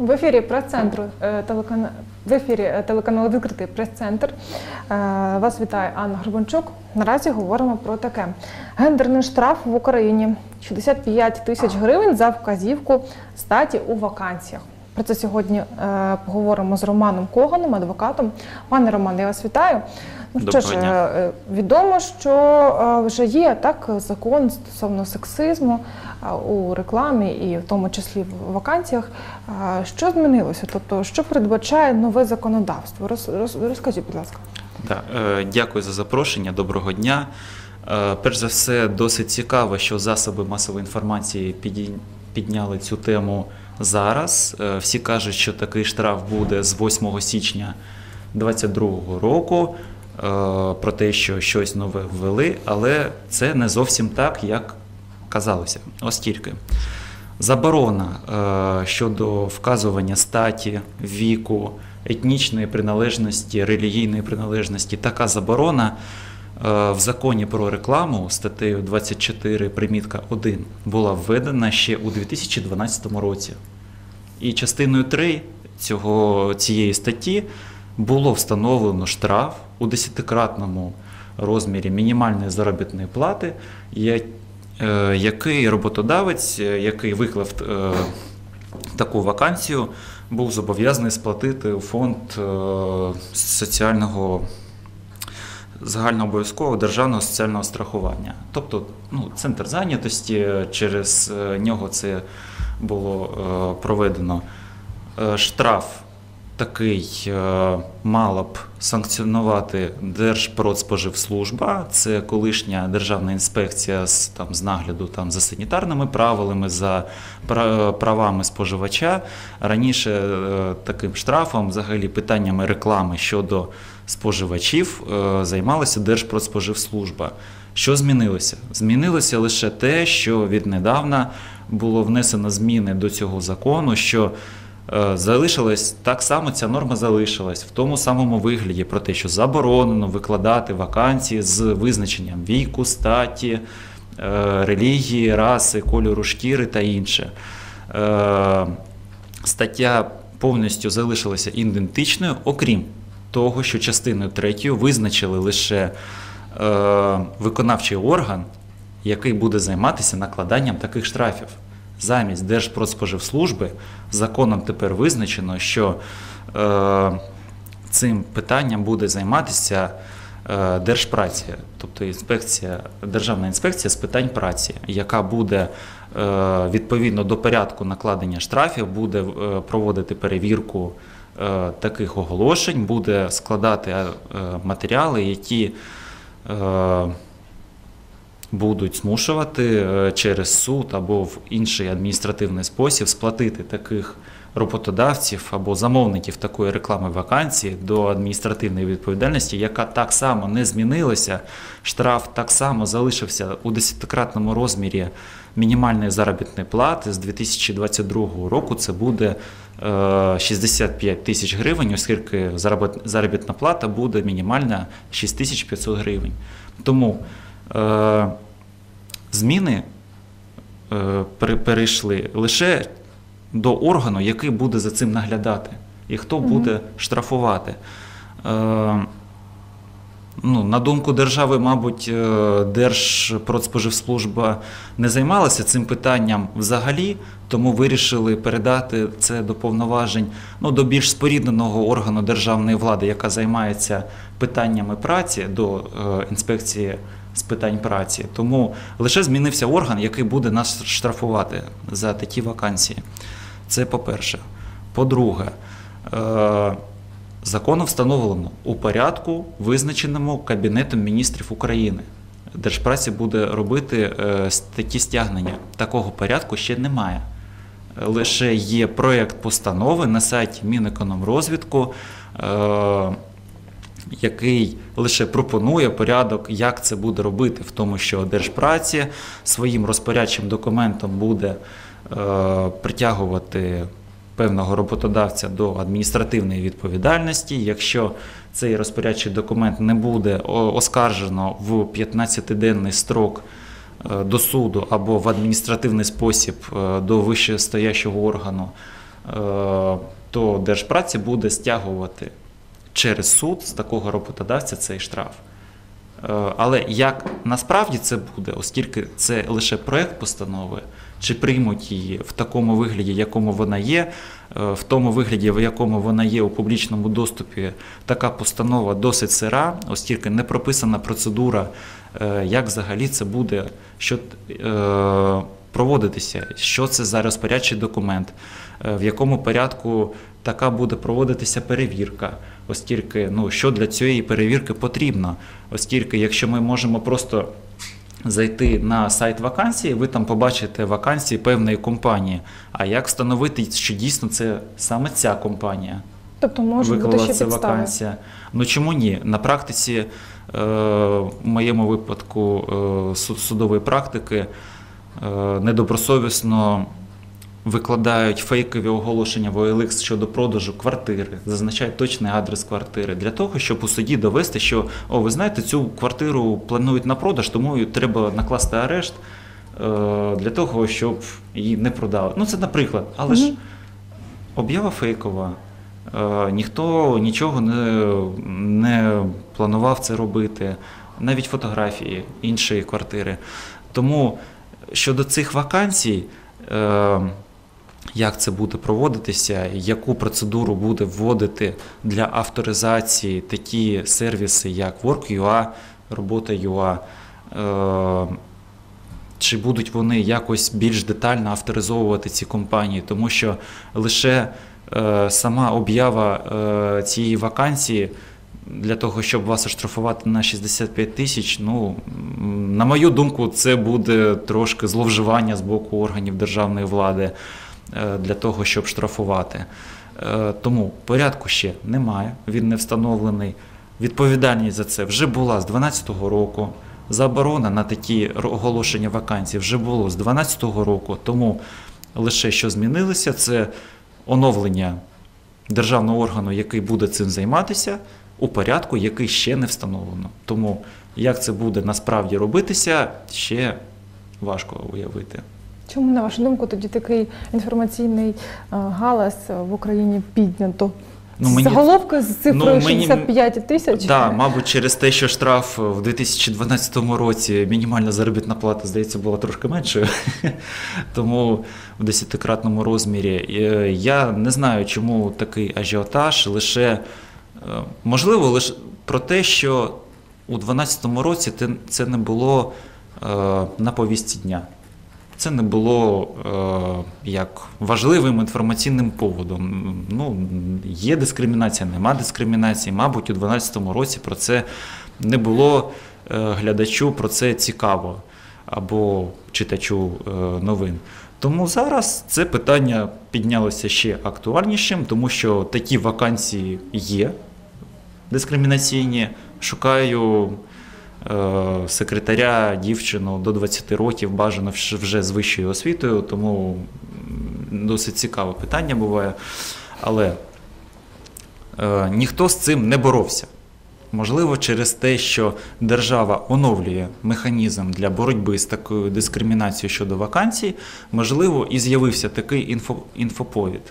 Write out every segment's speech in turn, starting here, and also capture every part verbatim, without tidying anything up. В эфире прес-центру в ефірі телеканалу «Відкритий прес-центр». Вас вітає Анна Горбенчук. Наразі говоримо про таке. Гендерний штраф в Україні – шістдесят п'ять тисяч гривень за вказівку статі у вакансіях. Про це сьогодні поговоримо з Романом Коганом, адвокатом. Пане Романе, я вас вітаю. Ну, що ж, відомо, що вже є так закон стосовно сексизму у рекламі і в тому числі в вакансіях. Що змінилося? Тобто, що передбачає нове законодавство? Роз, роз, розкажіть, будь ласка. Да. Дякую за запрошення. Доброго дня. Перш за все, досить цікаво, що засоби масової інформації підняли цю тему зараз. Всі кажуть, що такий штраф буде з восьмого січня двадцять другого року. Про те, що щось нове ввели, але це не зовсім так, як казалося. Оскільки заборона щодо вказування статі, віку, етнічної приналежності, релігійної приналежності, така заборона в законі про рекламу статтею двадцять чотири примітка один була введена ще у дві тисячі дванадцятому році. І частиною три цього, цієї статті було встановлено штраф у десятикратному розмірі мінімальної заробітної плати, який роботодавець, який виклав таку вакансію, був зобов'язаний сплатити у фонд соціального, загальнообов'язкового державного соціального страхування. Тобто, ну, центр зайнятості, через нього це було проведено. Штраф такий мала б санкціонувати Держпродспоживслужба, це колишня державна інспекція з, там, з нагляду там, за санітарними правилами, за правами споживача. Раніше таким штрафом, взагалі питаннями реклами щодо споживачів, займалася Держпродспоживслужба. Що змінилося? Змінилося лише те, що віднедавна було внесено зміни до цього закону, що залишилась, так само ця норма залишилась в тому самому вигляді про те, що заборонено викладати вакансії з визначенням віку, статі, релігії, раси, кольору шкіри та інше. Стаття повністю залишилася ідентичною, окрім того, що частиною третьою визначили лише виконавчий орган, який буде займатися накладанням таких штрафів. Замість Держпродспоживслужби законом тепер визначено, що е, цим питанням буде займатися е, Держпраці, тобто інспекція, Державна інспекція з питань праці, яка буде е, відповідно до порядку накладення штрафів, буде е, проводити перевірку е, таких оголошень, буде складати е, матеріали, які е, будуть змушувати через суд або в інший адміністративний спосіб сплатити таких роботодавців або замовників такої реклами вакансії до адміністративної відповідальності, яка так само не змінилася. Штраф так само залишився у десятикратному розмірі мінімальної заробітної плати. З дві тисячі двадцять другого року це буде шістдесят п'ять тисяч гривень, оскільки заробітна плата буде мінімальна шість тисяч п'ятсот гривень. Тому зміни перейшли лише до органу, який буде за цим наглядати і хто буде штрафувати. Ну, на думку держави, мабуть, Держпродспоживслужба не займалася цим питанням взагалі, тому вирішили передати це до повноважень, ну, до більш спорідненого органу державної влади, яка займається питаннями праці, до інспекції з питань праці. Тому лише змінився орган, який буде нас штрафувати за такі вакансії. Це по-перше. По-друге, законом встановлено у порядку, визначеному Кабінетом Міністрів України. Держпраці буде робити такі стягнення. Такого порядку ще немає. Лише є проєкт постанови на сайті Мінекономрозвитку, який лише пропонує порядок, як це буде робити, в тому, що Держпраці своїм розпорядчим документом буде е, притягувати певного роботодавця до адміністративної відповідальності. Якщо цей розпорядчий документ не буде оскаржено в п'ятнадцятиденний строк до суду або в адміністративний спосіб до вищестоящого органу то Держпраці буде стягувати через суд з такого роботодавця цей штраф. Але як насправді це буде, оскільки це лише проєкт постанови, чи приймуть її в такому вигляді, в якому вона є, в тому вигляді, в якому вона є у публічному доступі, така постанова досить сира, оскільки не прописана процедура, як взагалі це буде, що проводитися, що це за розпорядчий документ, в якому порядку така буде проводитися перевірка, оскільки, ну, що для цієї перевірки потрібно, оскільки, якщо ми можемо просто зайти на сайт вакансії, ви там побачите вакансії певної компанії, а як встановити, що дійсно це саме ця компанія? Тобто може бути ще підстави. Вакансія. Ну чому ні? На практиці, в моєму випадку судової практики, недобросовісно викладають фейкові оголошення в о ел ікс щодо продажу квартири, зазначають точний адрес квартири, для того, щоб у суді довести, що, о, ви знаєте, цю квартиру планують на продаж, тому треба накласти арешт для того, щоб її не продали. Ну це наприклад, але ж об'ява фейкова, ніхто нічого не, не планував це робити, навіть фотографії іншої квартири. Тому щодо цих вакансій, як це буде проводитися, яку процедуру буде вводити для авторизації такі сервіси, як WorkЮА, робота точка ю а, чи будуть вони якось більш детально авторизовувати ці компанії, тому що лише сама об'ява цієї вакансії для того, щоб вас оштрафувати на шістдесят п'ять тисяч, ну, на мою думку, це буде трошки зловживання з боку органів державної влади для того, щоб штрафувати. Тому порядку ще немає, він не встановлений. Відповідальність за це вже була з дві тисячі дванадцятого року, заборона на такі оголошення вакансій вже було з дві тисячі дванадцятого року, тому лише що змінилося, це оновлення державного органу, який буде цим займатися, у порядку, який ще не встановлено. Тому як це буде насправді робитися, ще важко уявити. Чому, на вашу думку, тоді такий інформаційний галас в Україні піднято? Ну, заголовка з цифрою ну, шістдесят п'ять тисяч? Так, мабуть, через те, що штраф в дві тисячі дванадцятому році, мінімальна заробітна плата, здається, була трошки меншою. Тому в десятикратному розмірі. Я не знаю, чому такий ажіотаж, лише можливо, лише про те, що у дві тисячі дванадцятому році це не було на повістці дня. Це не було як важливим інформаційним поводом. Ну, є дискримінація, нема дискримінації. Мабуть, у дві тисячі дванадцятому році про це не було глядачу, про це цікаво або читачу новин. Тому зараз це питання піднялося ще актуальнішим, тому що такі вакансії є дискримінаційні. Шукаю е, секретаря, дівчину до двадцяти років, бажано вже з вищою освітою, тому досить цікаве питання буває. Але е, ніхто з цим не боровся. Можливо, через те, що держава оновлює механізм для боротьби з такою дискримінацією щодо вакансій, можливо, і з'явився такий інфо, інфоповід.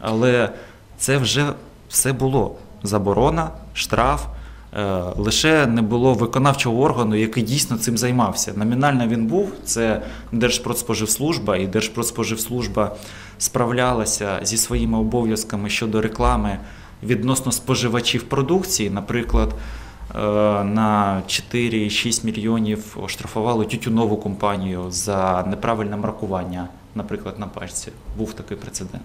Але це вже все було. Заборона, штраф, е, лише не було виконавчого органу, який дійсно цим займався. Номінально він був, це Держпродспоживслужба, і Держпродспоживслужба справлялася зі своїми обов'язками щодо реклами відносно споживачів продукції. Наприклад, на чотири-шість мільйонів оштрафували тютюнову компанію за неправильне маркування, наприклад, на пачці. Був такий прецедент.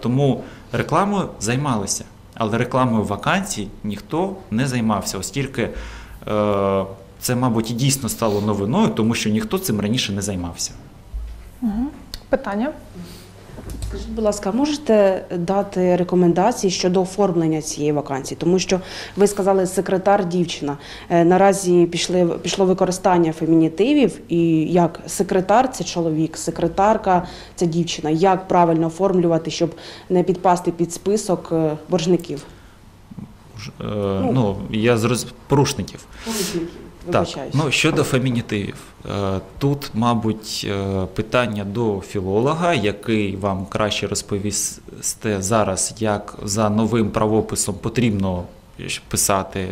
Тому рекламою займалися, але рекламою вакансій ніхто не займався, оскільки це, мабуть, і дійсно стало новиною, тому що ніхто цим раніше не займався. Питання? Скажіть, будь ласка, можете дати рекомендації щодо оформлення цієї вакансії? Тому що ви сказали секретар-дівчина. Наразі пішли, пішло використання фемінітивів, і як секретар – це чоловік, секретарка – це дівчина. Як правильно оформлювати, щоб не підпасти під список боржників? Ну, ну я зрозумів, порушників. Порушників. Так, ну, щодо фемінітивів, тут, мабуть, питання до філолога, який вам краще розповісте зараз, як за новим правописом потрібно писати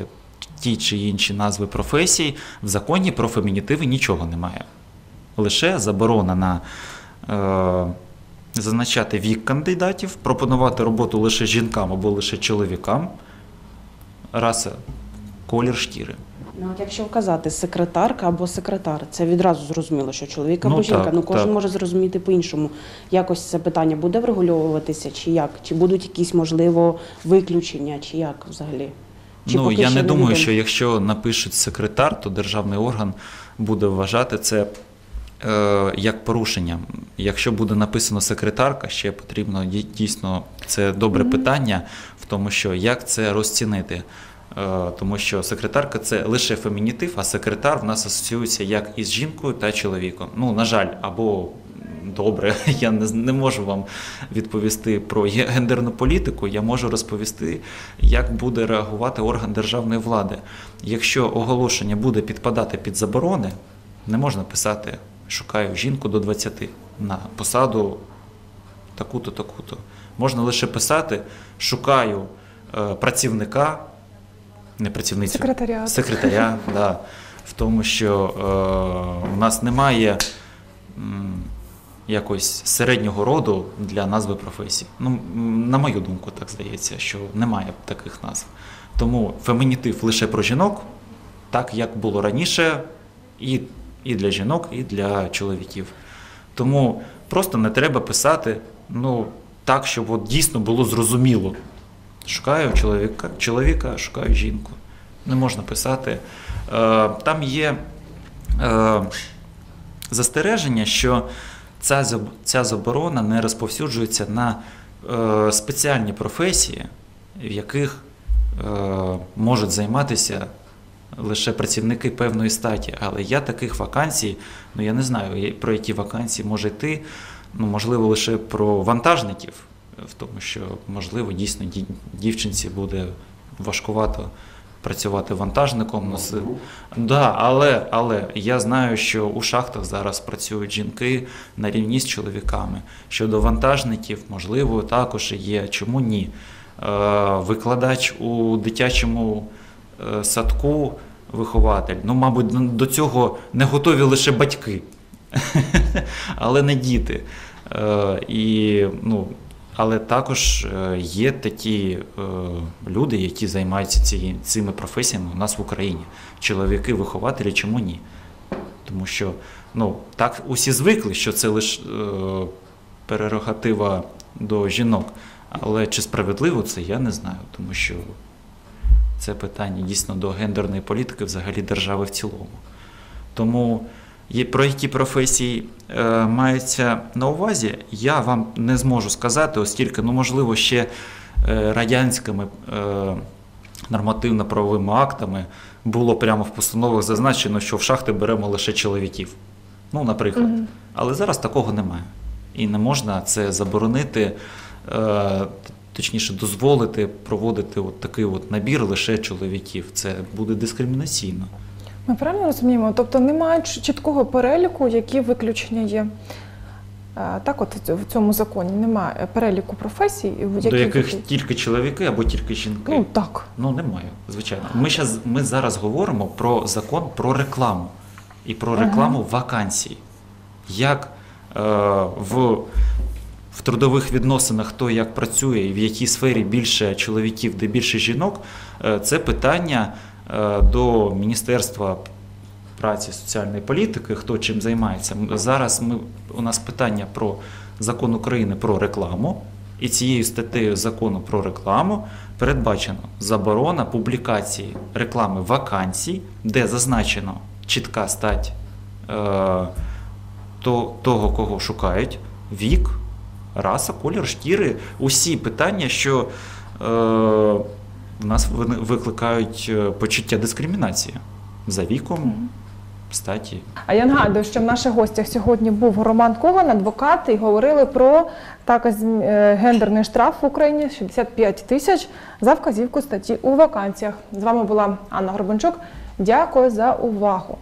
ті чи інші назви професій. В законі про фемінітиви нічого немає. Лише заборона на е, зазначати вік кандидатів, пропонувати роботу лише жінкам або лише чоловікам, раса, колір шкіри. Ну, от якщо вказати секретарка або секретар, це відразу зрозуміло, що чоловік або ну, жінка. Так, ну, кожен так. може зрозуміти по-іншому. Якось це питання буде врегульовуватися, чи як? Чи будуть якісь, можливо, виключення, чи як взагалі? Чи ну, я не думаю, людям? Що якщо напишуть секретар, то державний орган буде вважати це е, як порушення. Якщо буде написано секретарка, ще потрібно дійсно, це добре mm-hmm. питання в тому, що як це розцінити. Тому що секретарка – це лише фемінітив, а секретар в нас асоціюється як із жінкою та чоловіком. Ну, на жаль, або добре, я не, не можу вам відповісти про гендерну політику, я можу розповісти, як буде реагувати орган державної влади. Якщо оголошення буде підпадати під заборони, не можна писати «шукаю жінку до двадцяти на посаду таку-то, таку-то». Можна лише писати «шукаю працівника». Не працівницю, секретаря, секретаря да. в тому, що е, у нас немає м, якось середнього роду для назви професій. Ну, на мою думку, так здається, що немає таких назв. Тому фемінітив лише про жінок, так як було раніше, і, і для жінок, і для чоловіків. Тому просто не треба писати ну, так, щоб от дійсно було зрозуміло. Шукаю чоловіка, чоловіка, шукаю жінку. Не можна писати. Там є застереження, що ця заборона не розповсюджується на спеціальні професії, в яких можуть займатися лише працівники певної статі. Але я таких вакансій, ну я не знаю, про які вакансії може йти, ну можливо лише про вантажників. В тому, що, можливо, дійсно дівчинці буде важкувато працювати вантажником. Да, але, але я знаю, що у шахтах зараз працюють жінки на рівні з чоловіками. Щодо вантажників, можливо, також є. Чому ні? Викладач у дитячому садку, вихователь. Ну, мабуть, до цього не готові лише батьки, але не діти. І, ну, але також є такі е, люди, які займаються ці, цими професіями у нас в Україні. Чоловіки-вихователі, чому ні? Тому що ну, так усі звикли, що це лише е, прерогатива до жінок. Але чи справедливо це, я не знаю. Тому що це питання дійсно до гендерної політики взагалі держави в цілому. Тому про які професії е, мається на увазі, я вам не зможу сказати, оскільки, ну, можливо, ще е, радянськими е, нормативно-правовими актами було прямо в постановах зазначено, що в шахти беремо лише чоловіків. Ну, наприклад. Угу. Але зараз такого немає. І не можна це заборонити, е, точніше, дозволити проводити от такий от набір лише чоловіків. Це буде дискримінаційно. Ми правильно розуміємо? Тобто немає чіткого переліку, які виключення є. Так от в цьому законі немає переліку професій. Які... До яких тільки чоловіки або тільки жінки? Ну так. Ну немає, звичайно. Ми, щас, ми зараз говоримо про закон про рекламу і про рекламу ага. вакансій. Як е, в, в трудових відносинах хто як працює, в якій сфері більше чоловіків, де більше жінок, е, це питання до Міністерства праці соціальної політики, хто чим займається. Зараз ми, у нас питання про закон України про рекламу, і цією статтею закону про рекламу передбачено заборона публікації реклами вакансій, де зазначено чітка стать е, то, того, кого шукають, вік, раса, колір, шкіри, усі питання, що е, в нас викликають почуття дискримінації за віком, статі. А я нагадую, що в наших гостях сьогодні був Роман Коган, адвокат, і говорили про також гендерний штраф в Україні шістдесят п'ять тисяч за вказівку статті у вакансіях. З вами була Анна Горбенчук. Дякую за увагу!